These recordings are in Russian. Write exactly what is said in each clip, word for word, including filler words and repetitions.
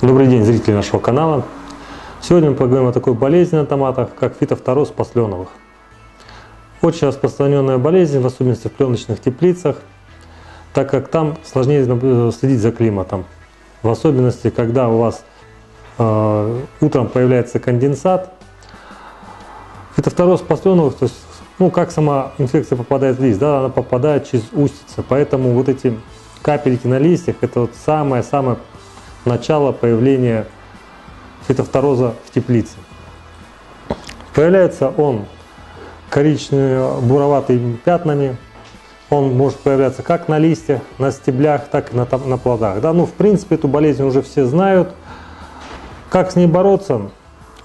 Добрый день, зрители нашего канала. Сегодня мы поговорим о такой болезни на томатах, как фитофтороз пасленовых. Очень распространенная болезнь, в особенности в пленочных теплицах, так как там сложнее следить за климатом. В особенности, когда у вас э, утром появляется конденсат. Фитофтороз пасленовых, то есть, ну, как сама инфекция попадает в лист, да, она попадает через устицы, поэтому вот эти капельки на листьях – это вот самое-самое начало появления фитофтороза в теплице. Появляется он коричнево-буроватыми пятнами, он может появляться как на листьях, на стеблях, так и на, на плодах. Да? Ну, в принципе, эту болезнь уже все знают. Как с ней бороться?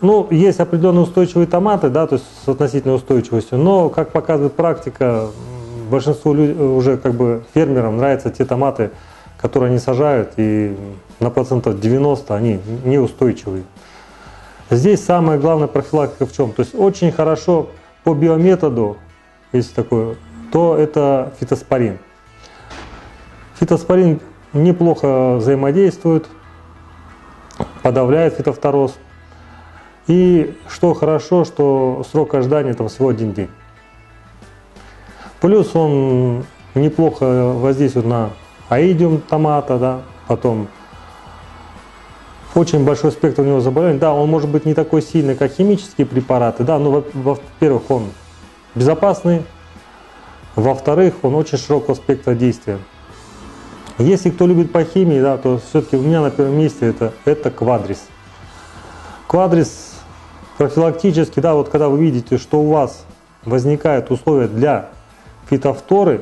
Ну, есть определенные устойчивые томаты, да, то есть с относительной устойчивостью, но, как показывает практика, большинству людей, уже как бы фермерам нравятся те томаты, которые они сажают, и на процентов девяносто они неустойчивые. Здесь самая главная профилактика в чем? То есть очень хорошо по биометоду, если такое, то это фитоспорин. Фитоспорин неплохо взаимодействует, подавляет фитофтороз. И что хорошо, что срок ожидания там всего один день. Плюс он неплохо воздействует на аидиум томата, да, потом очень большой спектр у него заболеваний. Да, он может быть не такой сильный, как химические препараты, да, но, во-первых, он безопасный, во-вторых, он очень широкого спектра действия. Если кто любит по химии, да, то все-таки у меня на первом месте это, это квадрис. Квадрис профилактически, да, вот когда вы видите, что у вас возникают условия для фитофторы,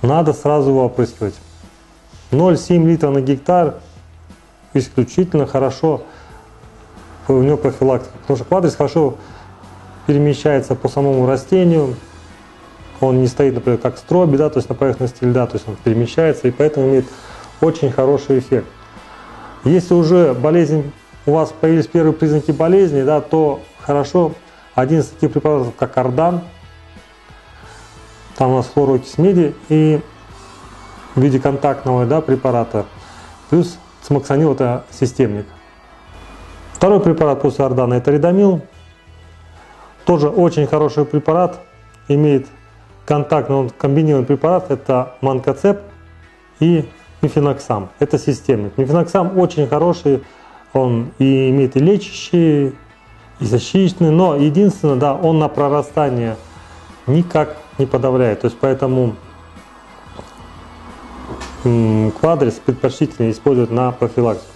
надо сразу его опрыскивать. ноль целых семь десятых литра на гектар исключительно хорошо у него профилактика, потому что квадрис хорошо перемещается по самому растению, он не стоит, например, как строби, да, то есть на поверхности льда, то есть он перемещается и поэтому имеет очень хороший эффект. Если уже болезнь, у вас появились первые признаки болезни, да, то хорошо один из таких препаратов, как Ордан, там у нас фторокись меди и в виде контактного, да, препарата, плюс Максонил, это системник. Второй препарат после Ордана это ридамил, тоже очень хороший препарат, имеет контактный, он комбинированный препарат, это Манкоцеп и Мифеноксам, это системник. Мифеноксам очень хороший, он и имеет и лечащий, и защитный, но единственное, да, он на прорастание никак не подавляет, то есть поэтому квадрис предпочтительно используют на профилактику.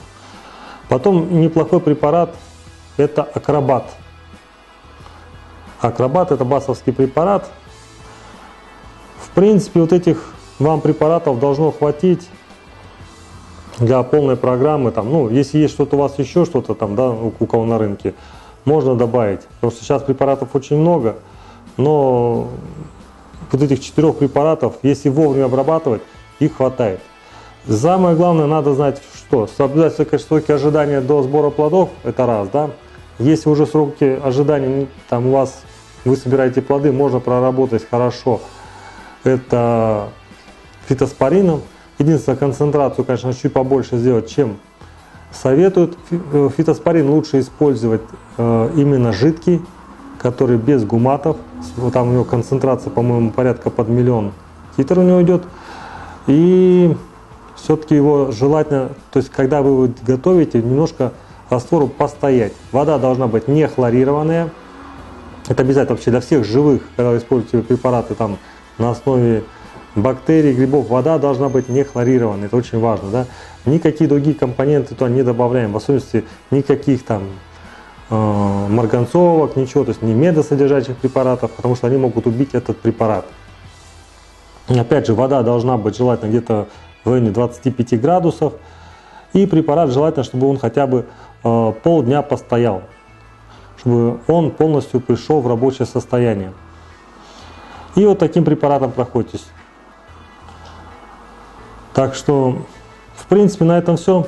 Потом неплохой препарат это акробат. Акробат это басовский препарат. В принципе, вот этих вам препаратов должно хватить для полной программы. Там, ну, если есть что-то у вас еще что-то там, да, у кого на рынке, можно добавить. Потому что сейчас препаратов очень много, но вот этих четырех препаратов, если вовремя обрабатывать, их хватает. Самое главное, надо знать, что соблюдать сроки ожидания до сбора плодов, это раз, да. Если уже сроки ожидания, там у вас, вы собираете плоды, можно проработать хорошо это фитоспорином. Единственное, концентрацию, конечно, чуть побольше сделать, чем советуют. Фитоспорин лучше использовать именно жидкий, который без гуматов. Там у него концентрация, по-моему, порядка под миллион титр у него идет. И все-таки его желательно, то есть когда вы его готовите, немножко раствору постоять. Вода должна быть не хлорированная. Это обязательно вообще для всех живых, когда вы используете препараты там на основе бактерий, грибов, вода должна быть не хлорированной. Это очень важно, да? Никакие другие компоненты туда не добавляем, в особенности никаких там э, марганцовок, ничего, то есть не медосодержащих препаратов, потому что они могут убить этот препарат. Опять же, вода должна быть желательно где-то в районе двадцати пяти градусов. И препарат желательно, чтобы он хотя бы э, полдня постоял, чтобы он полностью пришел в рабочее состояние. И вот таким препаратом проходитесь. Так что, в принципе, на этом все.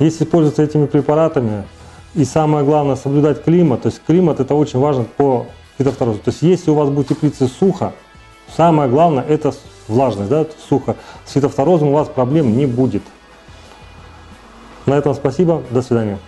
Если пользоваться этими препаратами, и самое главное, соблюдать климат. То есть климат это очень важно по фитофторозу. То есть если у вас будет теплица сухо, самое главное это влажность, да, сухо. С фитофторозом у вас проблем не будет. На этом спасибо, до свидания.